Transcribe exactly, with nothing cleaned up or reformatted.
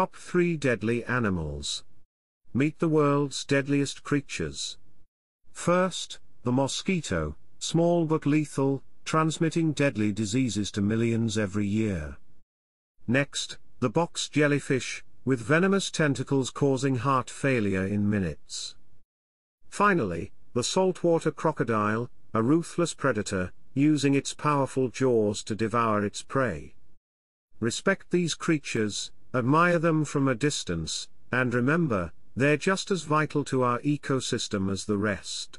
Top three Deadly Animals. Meet the world's deadliest creatures. First, the mosquito, small but lethal, transmitting deadly diseases to millions every year. Next, the box jellyfish, with venomous tentacles causing heart failure in minutes. Finally, the saltwater crocodile, a ruthless predator, using its powerful jaws to devour its prey. Respect these creatures, admire them from a distance, and remember, they're just as vital to our ecosystem as the rest.